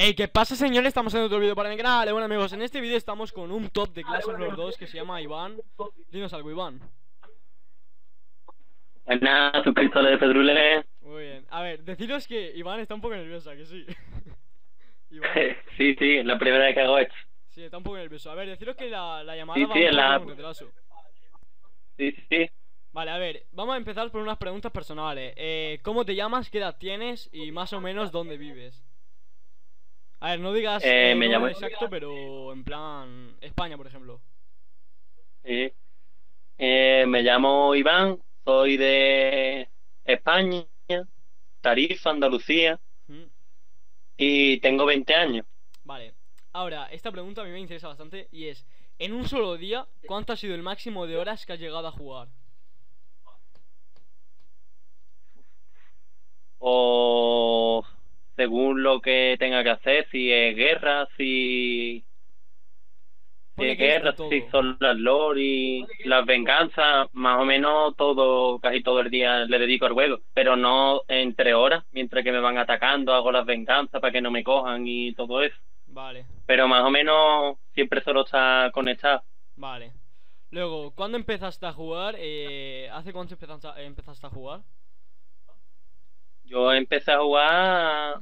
Hey, ¿qué pasa, señores? Estamos haciendo otro vídeo para mi canal. Bueno, amigos, en este vídeo estamos con un top de Clash of Lords 2 que se llama Iván. Dinos algo, Iván. Buenas, suscriptor de Pedruler. Muy bien, a ver, deciros que Iván está un poco nerviosa, que sí. Iván. Sí, la primera vez que hago esto. Sí, está un poco nervioso. A ver, deciros que la llamada va a un retraso. Sí. Vale, a ver, vamos a empezar por unas preguntas personales. ¿Cómo te llamas? ¿Qué edad tienes? Y más o menos, ¿dónde vives? A ver, no digas me llamo exacto, pero en plan España, por ejemplo. Sí. Me llamo Iván, soy de España, Tarifa, Andalucía. Y tengo 20 años. Vale, ahora, esta pregunta a mí me interesa bastante y es: en un solo día, ¿cuánto ha sido el máximo de horas que has llegado a jugar? O según lo que tenga que hacer, si es guerra, si son las lore y las venganzas, más o menos todo, casi todo el día le dedico al juego, pero no entre horas, mientras que me van atacando, hago las venganzas para que no me cojan y todo eso. Vale. Pero más o menos siempre solo está conectado. Vale. Luego, ¿cuándo empezaste a jugar? ¿Hace cuánto empezaste a jugar? Yo empecé a jugar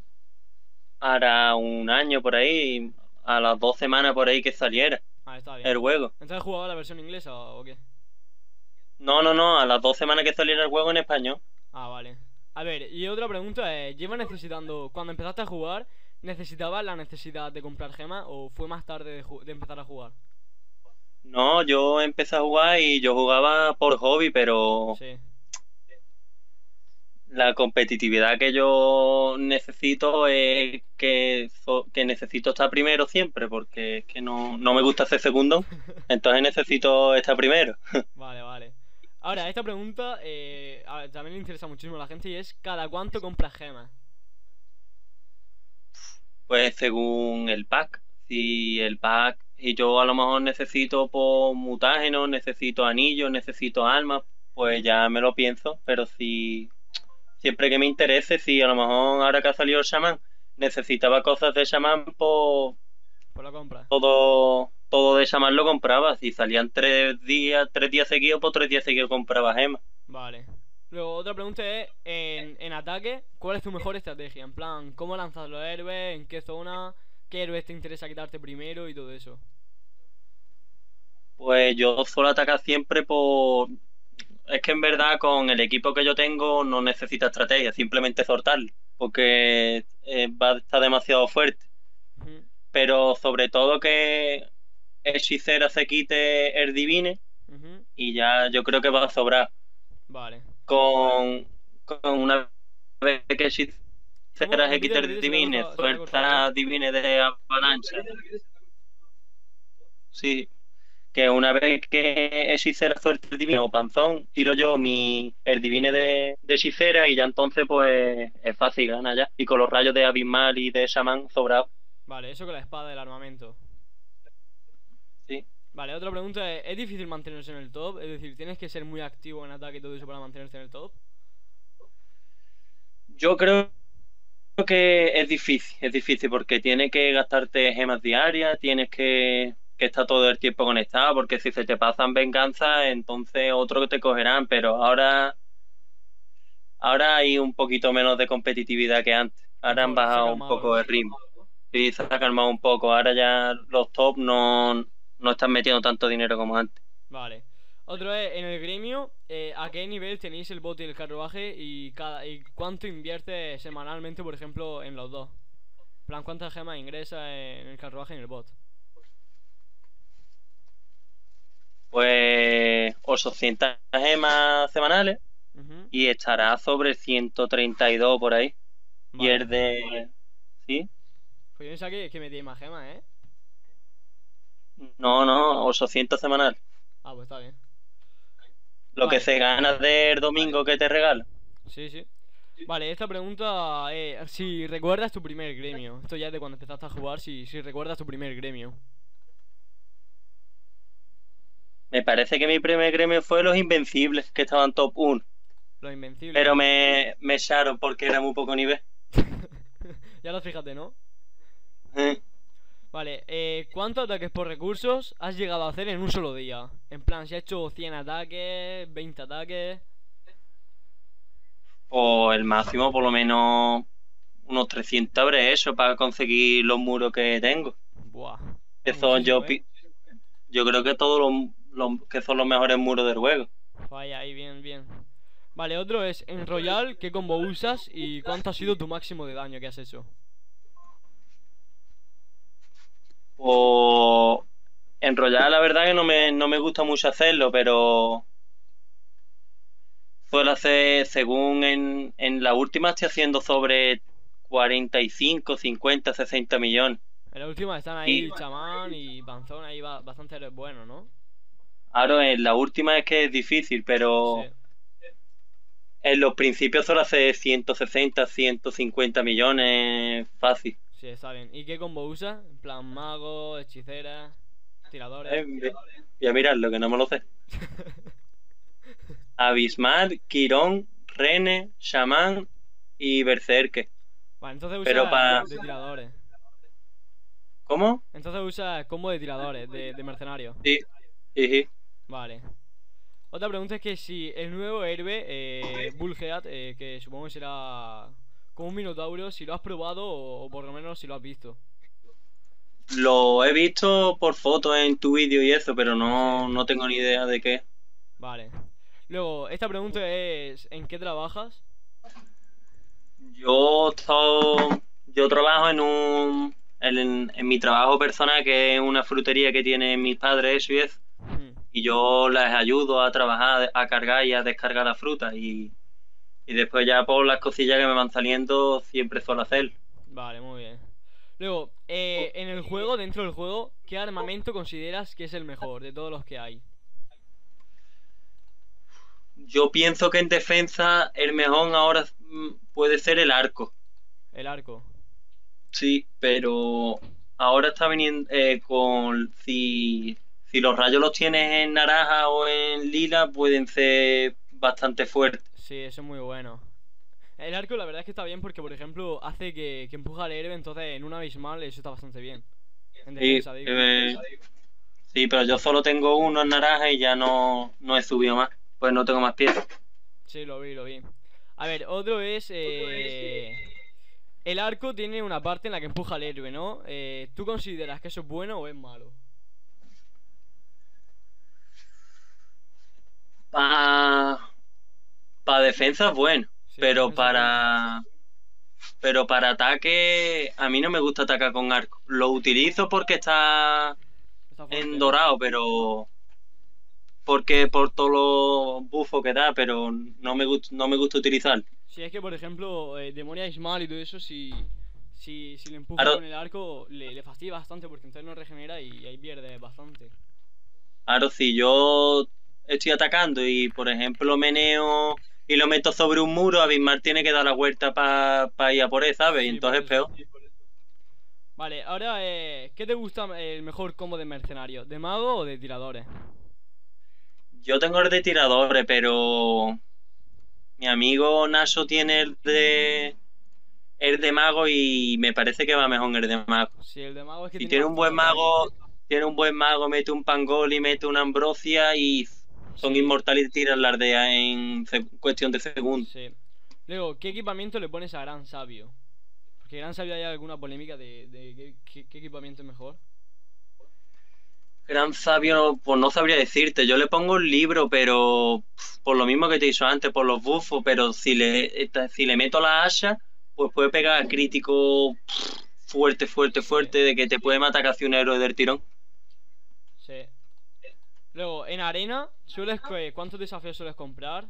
hará un año por ahí, a las 2 semanas por ahí que saliera. Ah, está bien. El juego. ¿Entonces jugabas la versión inglesa o qué? No, a las 2 semanas que saliera el juego en español. Ah, vale. A ver, y otra pregunta es, ¿llevas necesitando, cuando empezaste a jugar, necesitabas la necesidad de comprar gemas o fue más tarde de empezar a jugar? No, yo empecé a jugar y yo jugaba por hobby, pero... Sí. La competitividad que yo necesito es que necesito estar primero siempre, porque es que no me gusta ser segundo, entonces necesito estar primero. Vale. Ahora, esta pregunta también le interesa muchísimo a la gente y es: ¿cada cuánto compras gemas? Pues según el pack. Si el pack, y yo a lo mejor necesito por mutágenos, necesito anillos, necesito armas, pues ya me lo pienso, pero si... Siempre que me interese, si a lo mejor ahora que ha salido el Shaman, necesitaba cosas de Shaman por la compra. Todo de Shaman lo compraba. Si salían 3 días seguidos, por 3 días seguidos compraba gemas. Vale. Luego, otra pregunta es, en ataque, ¿cuál es tu mejor estrategia? En plan, ¿cómo lanzas los héroes? ¿En qué zona? ¿Qué héroes te interesa quitarte primero? Y todo eso. Pues yo suelo atacar siempre por... Es que en verdad con el equipo que yo tengo no necesita estrategia, simplemente sortarlo, porque va a estar demasiado fuerte. Pero sobre todo que Hechicera se quite el Divine y ya yo creo que va a sobrar. Vale. Con una vez que Hechicera se quite el Divine, suelta Divine de avalancha. Sí. Que una vez que Hechicera suelta el Divine o Panzón, tiro yo el Divine de Hechicera y ya entonces pues es fácil ganar ya. Y con los rayos de Abismal y de Shaman sobrado. Vale, eso con la espada del armamento. Sí. Vale, otra pregunta es, ¿es difícil mantenerse en el top? Es decir, ¿tienes que ser muy activo en ataque y todo eso para mantenerse en el top? Yo creo que es difícil porque tienes que gastarte gemas diarias, tienes que está todo el tiempo conectado, porque si se te pasan venganza, entonces otro te cogerán, pero ahora hay un poquito menos de competitividad que antes. Ahora han bajado un poco el ritmo. Sí, se ha calmado un poco. Ahora ya los top no están metiendo tanto dinero como antes. Vale. Otro es, en el gremio, ¿a qué nivel tenéis el bote y el carruaje? ¿Y cuánto inviertes semanalmente, por ejemplo, en los dos? En plan, ¿cuántas gemas ingresas en el carruaje y en el bot? Pues 800 gemas semanales y estará sobre 132 por ahí. Vale. Y el de... ¿Sí? Pues yo pensaba que metí más gemas, ¿eh? No, 800 semanal. Ah, pues está bien. Lo que se gana del domingo que te regalo. Sí. Vale, esta pregunta es si recuerdas tu primer gremio. Esto ya es de cuando empezaste a jugar, si recuerdas tu primer gremio. Me parece que mi primer gremio fue los Invencibles, que estaban top 1. Los Invencibles. Pero me echaron porque era muy poco nivel. Y ahora fíjate, ¿no? Vale, ¿cuántos ataques por recursos has llegado a hacer en un solo día? En plan, si has hecho 100 ataques, 20 ataques... Pues el máximo por lo menos unos 300 habré hecho para conseguir los muros que tengo. Buah. Eso yo creo que todos los que son los mejores muros del juego. Vaya, ahí bien, bien. Vale, otro es en Royal, ¿qué combo usas y cuánto ha sido tu máximo de daño que has hecho? Pues en Royal la verdad que no me gusta mucho hacerlo, pero suelo hacer, según en la última estoy haciendo sobre 45, 50, 60 millones. En la última están ahí el chamán y panzón, ahí va bastante bueno, ¿no? Ahora en la última es que es difícil, pero sí. En los principios solo hace 160, 150 millones fácil. Sí, está bien. ¿Y qué combo usa? En plan mago, hechicera, tiradores. Voy a mirarlo, que no me lo sé. Abismal, Quirón, Rene, Shaman y Berserker. Vale, entonces usa de tiradores. ¿Cómo? Entonces usa combo de tiradores, de mercenarios. Sí, sí. Vale. Otra pregunta es que si el nuevo héroe, Bullhead, que supongo que será como un minotauro, si lo has probado o por lo menos si lo has visto. Lo he visto por fotos en tu vídeo y eso, pero no tengo ni idea de qué. Vale. Luego, esta pregunta es, ¿en qué trabajas? Yo trabajo en mi trabajo personal, que es una frutería que tienen mis padres, eso y eso. Y yo les ayudo a trabajar, a cargar y a descargar las frutas. Y después ya por las cosillas que me van saliendo, siempre suelo hacer. Vale, muy bien. Luego, en el juego, dentro del juego, ¿qué armamento consideras que es el mejor de todos los que hay? Yo pienso que en defensa el mejor ahora puede ser el arco. ¿El arco? Sí, pero ahora está viniendo si los rayos los tienes en naranja o en lila, pueden ser bastante fuertes. Sí, eso es muy bueno. El arco la verdad es que está bien porque, por ejemplo, hace que empuja al héroe, entonces en un abismal eso está bastante bien. En defensa, sí, digo. Sí, pero yo solo tengo uno en naranja y ya no he subido más. Pues no tengo más piezas. Sí, lo vi. A ver, otro es... El arco tiene una parte en la que empuja al héroe, ¿no? ¿Tú consideras que eso es bueno o es malo? Para defensa es bueno, sí, pero para... Pero para ataque... A mí no me gusta atacar con arco. Lo utilizo porque está fuerte, en dorado, pero... Porque por todos los buffos que da, pero no me gusta utilizar. Si es que, por ejemplo, Demonia Ismael y todo eso, si le empuja con el arco, le fastidia bastante porque entonces no regenera y ahí pierde bastante. Claro, si yo estoy atacando y, por ejemplo, meneo y lo meto sobre un muro, Abismar tiene que dar la vuelta para ir a por él, ¿sabes? Sí, y entonces es peor. Sí, vale, ahora, ¿qué te gusta el mejor combo de mercenario? ¿De mago o de tiradores? Yo tengo el de tiradores, pero mi amigo Naso tiene el de mago y me parece que va mejor el de mago. Sí, el de mago es que si tiene un buen mago, mete un pangol y mete una ambrosia y son inmortales y tiran las de en cuestión de segundos. Sí. Luego, ¿qué equipamiento le pones a Gran Sabio? Porque Gran Sabio hay alguna polémica de qué equipamiento es mejor. Gran Sabio, pues no sabría decirte. Yo le pongo un libro, pero por lo mismo que te hizo antes, por los buffos. Pero si le meto la hacha, pues puede pegar a crítico fuerte, de que te puede matar casi un héroe del tirón. Sí. Luego, en arena, ¿cuántos desafíos sueles comprar?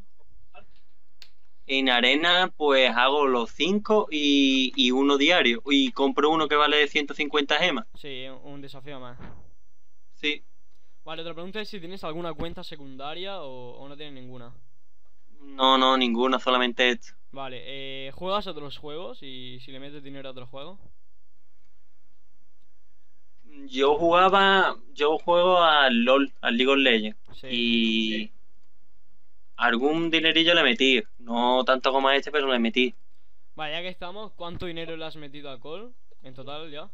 En arena, pues hago los 5 y uno diario. Y compro uno que vale 150 gemas. Sí, un desafío más. Sí. Vale, otra pregunta es si tienes alguna cuenta secundaria o no tienes ninguna. No, ninguna, solamente esto. Vale, ¿juegas a otros juegos y si le metes dinero a otros juegos? Yo juego al LOL, al League of Legends. Sí. Y sí, algún dinerillo le metí, no tanto como a este, pero le metí. Vale, ya que estamos, ¿cuánto dinero le has metido a COL en total ya?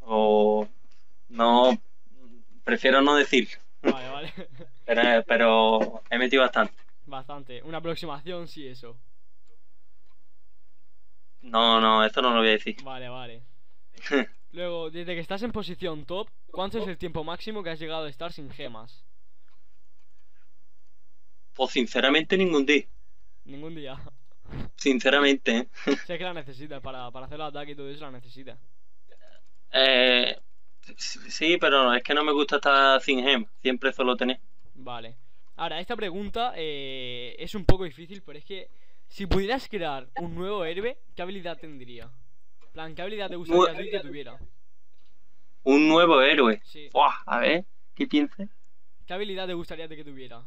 O no, prefiero no decir. Vale, vale. Pero he metido bastante. Bastante. Una aproximación, sí, eso. No, no, esto no lo voy a decir. Vale, vale. Luego, desde que estás en posición top, ¿cuánto es el tiempo máximo que has llegado a estar sin gemas? Pues sinceramente ningún día. ¿Ningún día? Sinceramente. Sé que la necesitas para hacer el ataque y todo eso, la necesitas. Sí, pero no, es que no me gusta estar sin gemas. Siempre solo tener. Vale. Ahora, esta pregunta es un poco difícil, pero es que si pudieras crear un nuevo héroe, ¿qué habilidad tendría? Plan, ¿qué habilidad te gustaría tú que tuviera? Un nuevo héroe. Sí. Uah, a ver, ¿qué piensas? ¿Qué habilidad te gustaría que tuviera?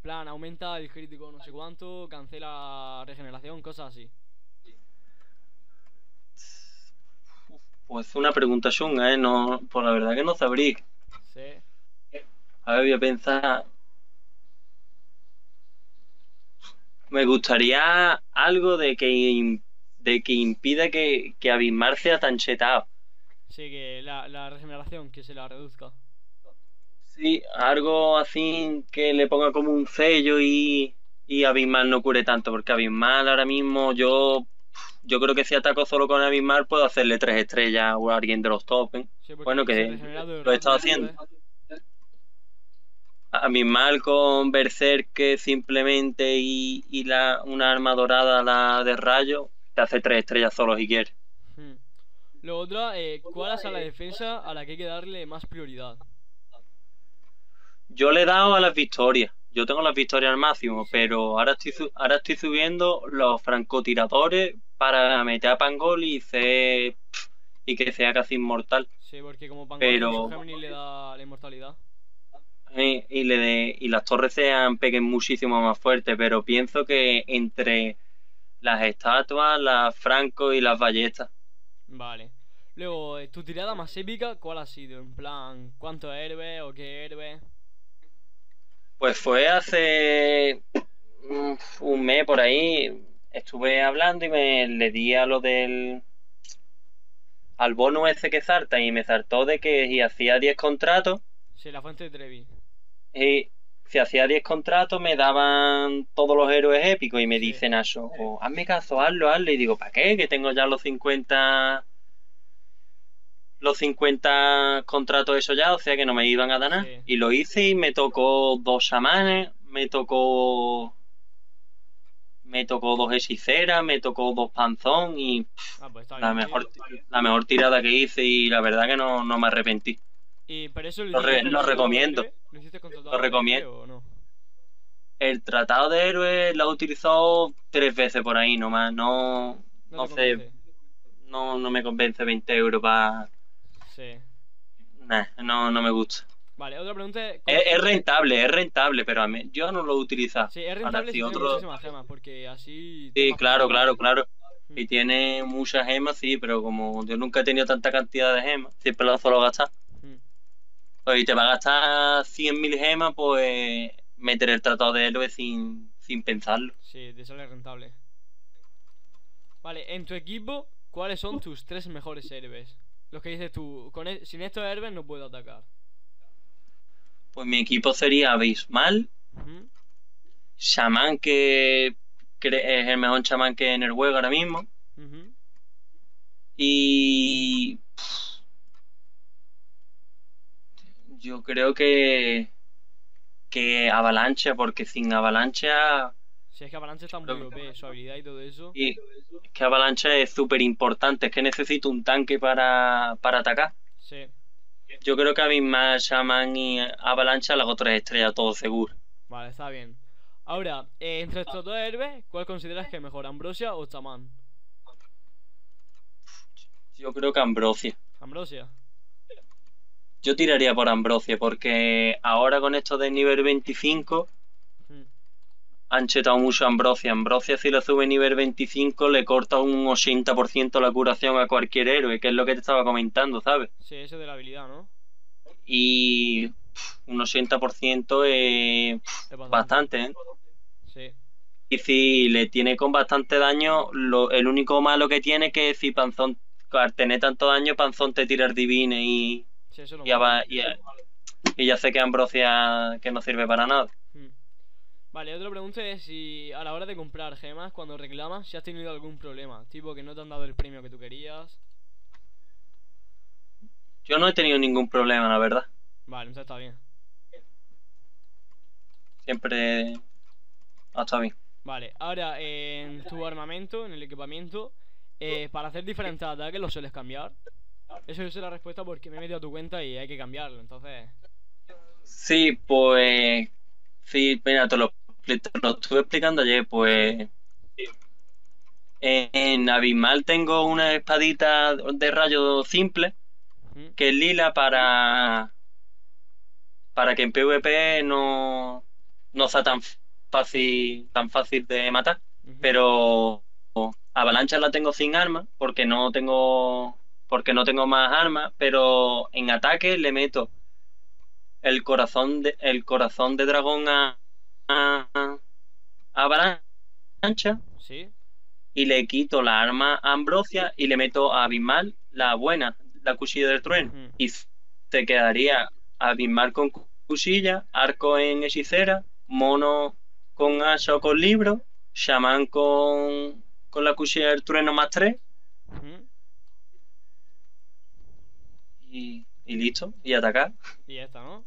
Plan, aumenta el crítico no sé cuánto, cancela regeneración, cosas así. Pues una pregunta chunga, no, pues la verdad que no sabría. Sí. A ver, voy a pensar. Me gustaría algo de que impida que Abismar sea tan chetado. Sí, que la regeneración, que se la reduzca. Sí, algo así que le ponga como un sello y Abismar no cure tanto, porque Abismar ahora mismo yo creo que si ataco solo con Abismar puedo hacerle 3 estrellas o a alguien de los top, ¿eh? Sí, bueno, que lo he estado haciendo. A mi mal con Berserk simplemente y una arma dorada, la de rayo, te hace 3 estrellas solo si quieres. Lo otro, ¿cuál es la defensa a la que hay que darle más prioridad? Yo le he dado a las victorias. Yo tengo las victorias al máximo, pero ahora estoy subiendo los francotiradores para meter a Pangoli y que sea casi inmortal. Sí, porque como Pangoli Gemini le da la inmortalidad. Y las torres sean peguen muchísimo más fuerte, pero pienso que entre las estatuas, las francos y las ballestas. Vale. Luego, ¿tu tirada más épica cuál ha sido? En plan, ¿cuántos héroes o qué héroes? Pues fue hace un mes por ahí. Estuve hablando y le di a lo del... al bono ese que salta, y me saltó de que si hacía 10 contratos... Sí, la fuente de Trevi. Si hacía 10 contratos me daban todos los héroes épicos y me dice Naso, hazme caso, hazlo. Y digo, ¿para qué? Que tengo ya los 50... Los 50 contratos eso ya, o sea que no me iban a dar nada. Sí. Y lo hice y me tocó 2 chamanes, me tocó 2 hechiceras, me tocó 2 panzón y... pues está bien, la mejor tirada que hice y la verdad que no me arrepentí. Y para eso lo recomiendo. Lo recomiendo. No? El tratado de héroe lo he utilizado 3 veces por ahí nomás. No me convence 20 euros para... Sí. Nah, no me gusta. Vale, otra pregunta es rentable, pero a mí, yo no lo he utilizado. Sí, es rentable si tiene muchísimas gemas, porque así... Sí, claro. Y tiene muchas gemas, sí, pero como yo nunca he tenido tanta cantidad de gemas, siempre lo suelo gastar. Y te va a gastar 100.000 gemas, pues meter el tratado de héroe sin pensarlo. Sí, te sale rentable. Vale, en tu equipo, ¿cuáles son tus 3 mejores héroes? Los que dices tú, sin estos héroes no puedo atacar. Pues mi equipo sería Abismal, Shaman, que es el mejor chamán que en el juego ahora mismo. Y... yo creo que Avalancha, porque sin Avalancha... Sí, es que Avalancha está muy OP, su habilidad y todo eso. Y es que Avalancha es súper importante, es que necesito un tanque para atacar. Sí. Yo creo que a mí más Shaman y Avalancha le hago 3 estrellas, todo seguro. Vale, está bien. Ahora, entre estos 2 héroes, ¿cuál consideras que es mejor, Ambrosia o Shaman? Yo creo que Ambrosia. ¿Ambrosia? Yo tiraría por Ambrosia, porque ahora con esto de nivel 25 han chetado mucho a Ambrosia. Ambrosia, si lo sube nivel 25, le corta un 80% la curación a cualquier héroe, que es lo que te estaba comentando, ¿sabes? Sí, eso de la habilidad, ¿no? Y un 80% es bastante, ¿eh? Sí. Y si le tiene con bastante daño, el único malo que tiene es que si Panzón al tener tanto daño, Panzón te tira el divine y... Sí, eso lo y ya sé que Ambrosia que no sirve para nada. Vale, otra pregunta es si a la hora de comprar gemas, cuando reclamas, si has tenido algún problema, tipo que no te han dado el premio que tú querías. Yo no he tenido ningún problema, la verdad. Vale, entonces está bien. Siempre ha estado bien. Vale, ahora en tu armamento, en el equipamiento, para hacer diferentes ataques, ¿lo sueles cambiar? Eso yo sé la respuesta porque me he metido a tu cuenta y hay que cambiarlo, entonces... Sí, pues... Sí, mira, te lo estuve explicando ayer, pues... En Abismal tengo una espadita de rayo simple, que es lila para que en PvP no sea tan fácil de matar. Pero avalancha la tengo sin arma, porque no tengo más armas, pero en ataque le meto el corazón de dragón a avalancha. ¿Sí? Y le quito la arma a Ambrosia y le meto a Abismal la buena, la cuchilla del trueno. Y te quedaría Abismal con cuchilla, arco en hechicera, mono con hacha o con libro, chamán con la cuchilla del trueno +3. Y listo, y atacar. Y ya está, ¿no?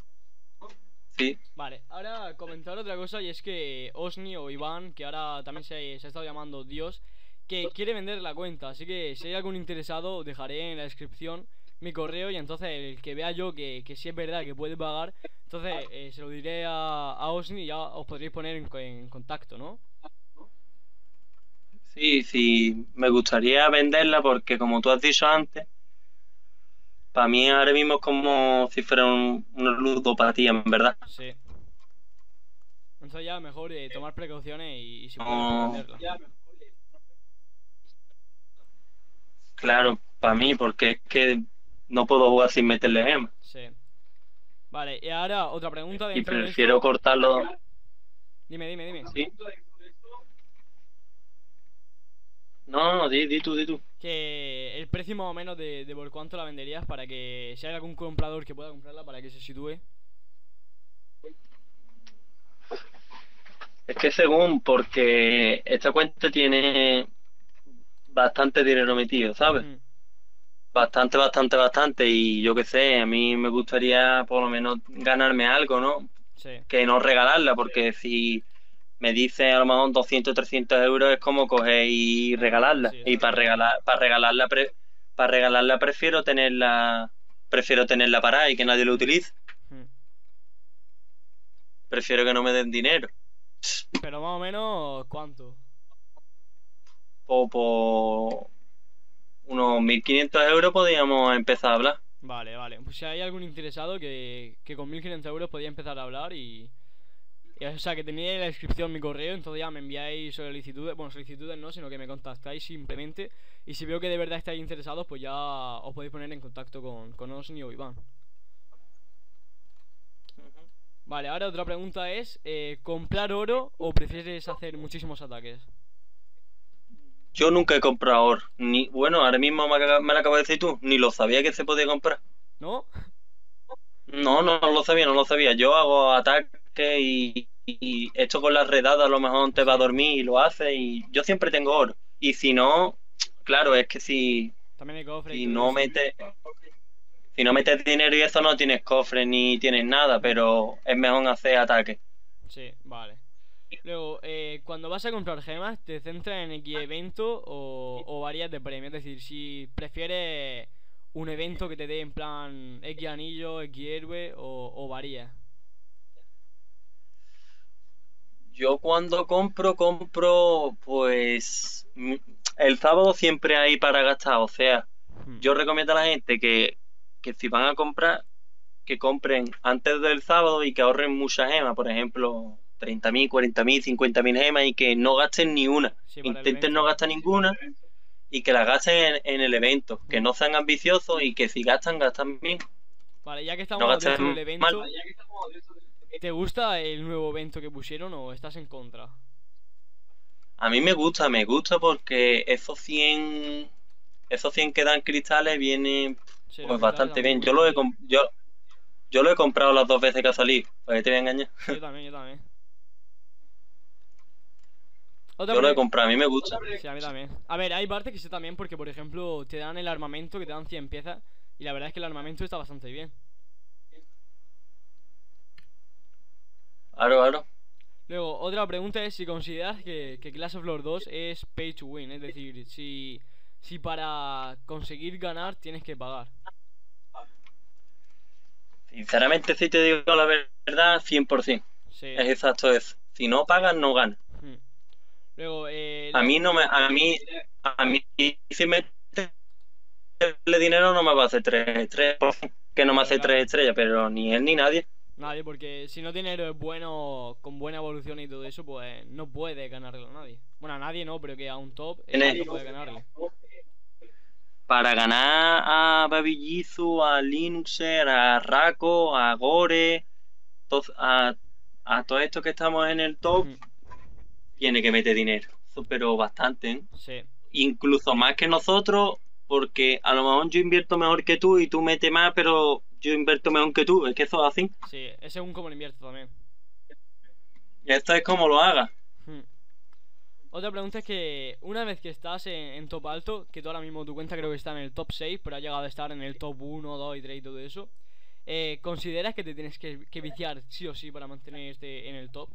Sí. Vale, ahora comentar otra cosa, y es que Osni o Iván, que ahora también se ha estado llamando Dios, que quiere vender la cuenta, así que si hay algún interesado, dejaré en la descripción mi correo, y entonces el que vea yo que sí es verdad que puede pagar, entonces se lo diré a Osni y ya os podréis poner en contacto, ¿no? Sí, sí, me gustaría venderla porque, como tú has dicho antes, para mí ahora mismo es como si fuera una ludopatía, en verdad. Sí. Entonces ya mejor tomar precauciones y si puedes venderla. Ya mejor. Claro, para mí, porque es que no puedo jugar sin meterle gema. Sí. Vale, y ahora otra pregunta de... Y prefiero cortarlo... Dime. ¿Sí? No, di tú. Que el precio más o menos de por cuánto la venderías, para que si hay algún comprador que pueda comprarla, para que se sitúe. Es que según, porque esta cuenta tiene bastante dinero metido, ¿sabes? Bastante. Y yo qué sé, a mí me gustaría por lo menos ganarme algo, ¿no? Sí. Que no regalarla, porque si me dicen a lo mejor 200 o 300 euros es como coger y regalarla. Sí, y para regalarla prefiero tenerla parada y que nadie lo utilice. Prefiero que no me den dinero. Pero más o menos, ¿cuánto? Por unos 1.500 euros podíamos empezar a hablar. Vale, pues si hay algún interesado que con 1.500 euros podía empezar a hablar y o sea, que tenía en la descripción mi correo, entonces ya me enviáis solicitudes, bueno, solicitudes no, sino que me contactáis simplemente, y si veo que de verdad estáis interesados, pues ya os podéis poner en contacto con Osni o Iván. Vale, ahora otra pregunta es, ¿comprar oro o prefieres hacer muchísimos ataques? Yo nunca he comprado oro, ni... Bueno, ahora mismo me lo acabas de decir tú, ni lo sabía que se podía comprar. ¿No? No lo sabía. Yo hago ataques y esto con las redadas a lo mejor te va a dormir y lo haces, y yo siempre tengo oro. Y si no, claro, es que si... También hay cofres. Si no metes dinero y eso, no tienes cofre ni tienes nada, pero es mejor hacer ataques. Sí, vale. Luego, cuando vas a comprar gemas, ¿te centras en X evento o varias de premio? Es decir, si prefieres un evento que te dé en plan X anillo, X héroe o varias. Yo cuando compro, pues... El sábado siempre hay para gastar, o sea, yo recomiendo a la gente que si van a comprar, que compren antes del sábado y que ahorren muchas gemas, por ejemplo... 30.000, 40.000, 50.000 gemas, y que no gasten ni una. Sí, intenten no gastar ninguna y que la gasten en el evento. Que no sean ambiciosos y que si gastan bien. Vale, ya que estamos dentro del evento, ¿te gusta el nuevo evento que pusieron o estás en contra? A mí me gusta porque esos 100 Esos 100 que dan cristales vienen sí, pues bastante bien. Yo lo he comprado las dos veces que ha salido, para que te voy a engañar. Yo también, yo también. Yo lo he comprado, a mí me gusta. Sí, a mí también. A ver, hay partes que sí también, porque por ejemplo te dan el armamento, que te dan 100 piezas. Y la verdad es que el armamento está bastante bien. Claro, claro. Luego, otra pregunta es si consideras que Clash of Lords 2 es pay to win. Es decir, si para conseguir ganar tienes que pagar. Sinceramente, si te digo la verdad, 100%. Sí. Es exacto eso. Si no pagas, no ganas. Luego, a mí si me el dinero no me va a hacer 3 estrellas, que no me hace 3 estrellas, pero ni él ni nadie. Nadie, porque si no tiene héroes buenos, con buena evolución y todo eso, pues no puede ganarle a nadie. Bueno, a nadie no, pero que a un top no puede ganarle. Para ganar a BabiJizu, a Linuxer, a Rako, a Gore, a todos estos que estamos en el top, tiene que meter dinero, pero bastante, ¿eh? Sí. Incluso más que nosotros, porque a lo mejor yo invierto mejor que tú y tú metes más, pero yo invierto mejor que tú, es que eso es así. Sí, es según como lo invierto también. Y esto es como lo hagas. Otra pregunta es que una vez que estás en top alto, que tú ahora mismo tu cuenta creo que está en el top 6, pero ha llegado a estar en el top 1, 2 y 3 y todo eso, ¿consideras que te tienes que viciar sí o sí para mantenerte en el top?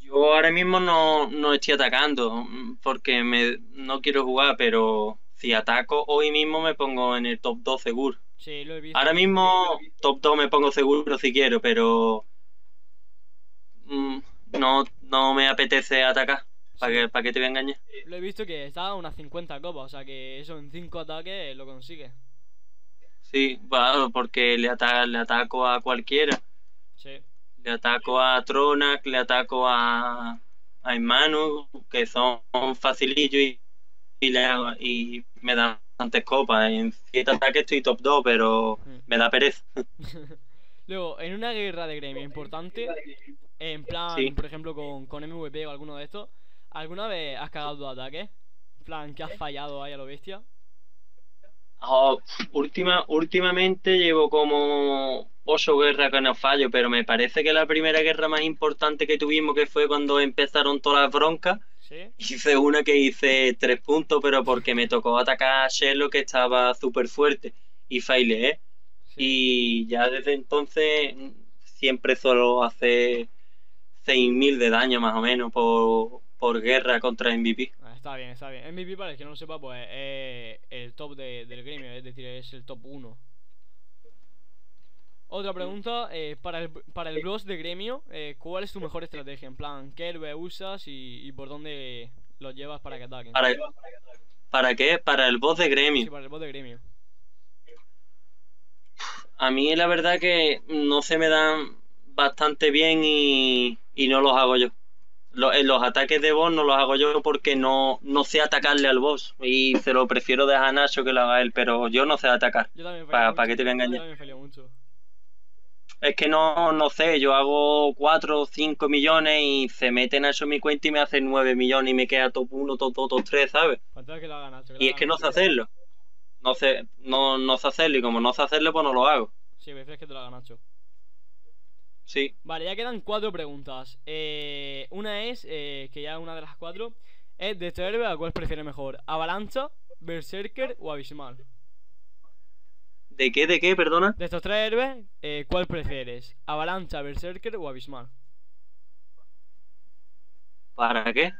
Yo ahora mismo no estoy atacando porque no quiero jugar, pero si ataco hoy mismo me pongo en el top 2 seguro. Sí, lo he visto. Ahora mismo top 2 me pongo seguro si quiero, pero no me apetece atacar. ¿Para qué te voy a engañar? Lo he visto que está a unas 50 copas, o sea que eso en 5 ataques lo consigue. Sí, claro, porque le ataco a cualquiera. Sí. Le ataco a Tronac, le ataco a Manu, que son facilillos y me dan bastantes copas. En 7 ataques estoy top 2, pero me da pereza. Luego, en una guerra de gremio importante, en plan, sí, por ejemplo, con MVP o alguno de estos, ¿alguna vez has cagado tu ataque? En plan, que has fallado ahí a lo bestia. Oh, últimamente llevo como 8 guerras que no fallo, pero me parece que la primera guerra más importante que tuvimos, que fue cuando empezaron todas las broncas, ¿sí? Hice una que hice 3 puntos, pero porque me tocó atacar a Shelo, que estaba súper fuerte, y failé, ¿eh? Sí. Y ya desde entonces siempre solo hace 6.000 de daño más o menos por guerra contra MVP. Está bien, está bien. MVP, para el que no lo sepa, pues es el top del gremio, es decir, es el top 1. Otra pregunta, para el boss de gremio, ¿cuál es tu mejor estrategia? En plan, ¿qué héroe usas y por dónde los llevas para que ataquen? ¿Para qué? Para el boss de gremio. Sí, para el boss de gremio. A mí la verdad que no se me dan bastante bien y no los hago yo. Los ataques de boss no los hago yo porque no sé atacarle al boss. Y se lo prefiero dejar a Nacho que lo haga él, pero yo no sé atacar. ¿Para qué te voy a engañar? Es que no sé, yo hago 4 o 5 millones y se mete Nacho en mi cuenta y me hace 9 millones y me queda top 1, top 2, top 3, ¿sabes? Y es que no sé hacerlo. No sé hacerlo y como no sé hacerlo, pues no lo hago. Sí, prefieres que te lo haga Nacho. Sí. Vale, ya quedan 4 preguntas. Una es, que ya una de las 4, es de este héroe, ¿a cuál prefieres mejor? ¿Avalancha, Berserker o Abismal? ¿De qué, perdona? De estos 3 héroes, ¿cuál prefieres? ¿Avalancha, Berserker o Abismal? ¿Para qué?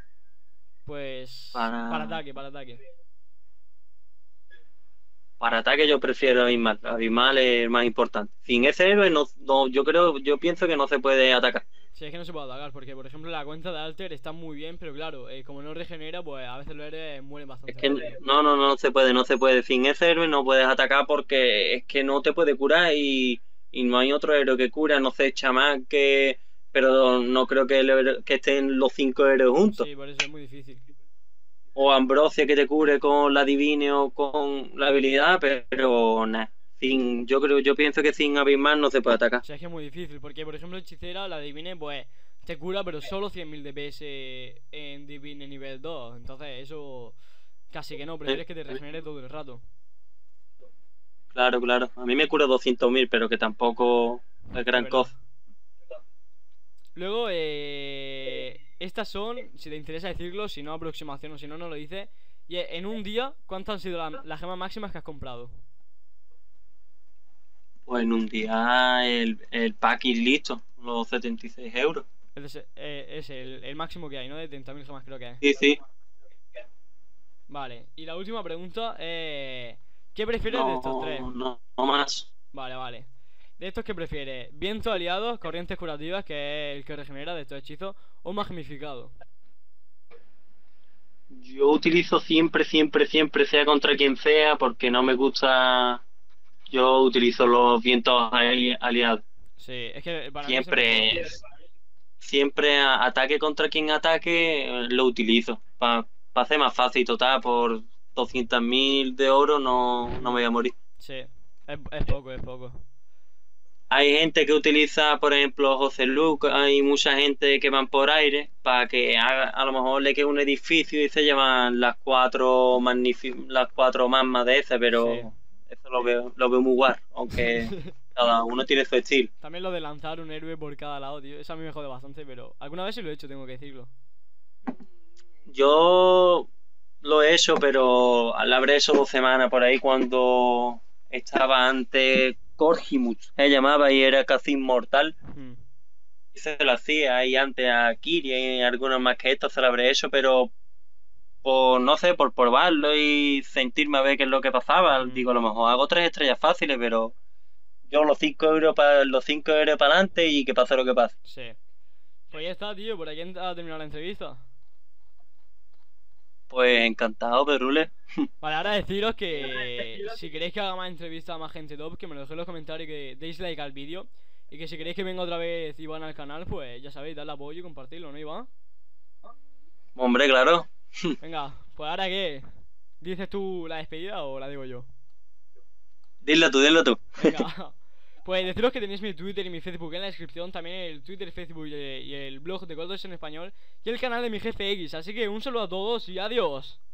Pues para ataque. Para ataque yo prefiero Abismal. Abismal es el más importante. Sin ese héroe yo pienso que no se puede atacar. Sí, es que no se puede atacar porque, por ejemplo, la cuenta de Alter está muy bien, pero claro, como no regenera, pues a veces los héroes mueren bastante. Es que no se puede, no se puede. Sin ese héroe no puedes atacar porque es que no te puede curar y no hay otro héroe que cura, no sé, chamán que... Pero no creo que estén los 5 héroes juntos. Sí, por eso es muy difícil. O Ambrosia que te cubre con la Divine o con la habilidad, pero nada. Yo pienso que sin Abismal no se puede atacar. O sea, es que es muy difícil, porque por ejemplo Hechicera, la Divine, pues te cura, pero solo 100.000 DPS en Divine nivel 2. Entonces eso Casi que no, prefieres que te regenere todo el rato. Claro, claro. A mí me cura 200.000, pero que tampoco es gran cosa. Luego, estas son, si te interesa decirlo, si no aproximación o si no, no lo dices. Y en un día, ¿cuántas han sido las gemas máximas que has comprado? Pues en un día el pack y listo, los 76 euros. Es el máximo que hay, ¿no? De 30.000 gemas creo que es. Sí, sí. Vale, y la última pregunta, ¿qué prefieres de estos tres? No más. Vale, vale. ¿De estos qué prefieres? ¿Vientos aliados, corrientes curativas, que es el que regenera de estos hechizos, o magnificado? Yo utilizo siempre, sea contra quien sea, porque no me gusta... Yo utilizo los vientos aliados. Sí, es que para siempre... Siempre ataque contra quien ataque, lo utilizo. Para hacer más fácil, total, por 200.000 de oro no me voy a morir. Sí, es poco, es poco. Hay gente que utiliza, por ejemplo, José Lucas, hay mucha gente que van por aire para que a lo mejor le quede un edificio y se llevan las cuatro más de ese, pero sí. Eso lo veo muy guar, aunque cada uno tiene su estilo. También lo de lanzar un héroe por cada lado, tío, eso a mí me jode bastante, pero alguna vez sí lo he hecho, tengo que decirlo. Yo lo he hecho, pero lo habré hecho 2 semanas por ahí cuando estaba antes... Corgimuch se llamaba y era casi inmortal. Y se lo hacía y antes a Kiri y algunos más que estos se lo habré hecho, pero por no sé, por probarlo y sentirme a ver qué es lo que pasaba. Digo, a lo mejor hago 3 estrellas fáciles, pero yo los 5 euros para adelante y que pase lo que pase. Sí. Pues ya está, tío, por aquí ha terminado la entrevista. Pues encantado, Pedruler. Vale, ahora deciros que si queréis que haga más entrevistas a más gente top, que me lo dejéis en los comentarios, que deis like al vídeo. Y que si queréis que venga otra vez Iván al canal, pues ya sabéis, darle apoyo y compartirlo, ¿no, Iván? Hombre, claro. Venga, pues ahora qué, ¿dices tú la despedida o la digo yo? Dilo tú, dilo tú. Venga. Pues deciros que tenéis mi Twitter y mi Facebook en la descripción, también el Twitter, Facebook y el blog de COL2 en español y el canal de mi jefe X, así que un saludo a todos y adiós.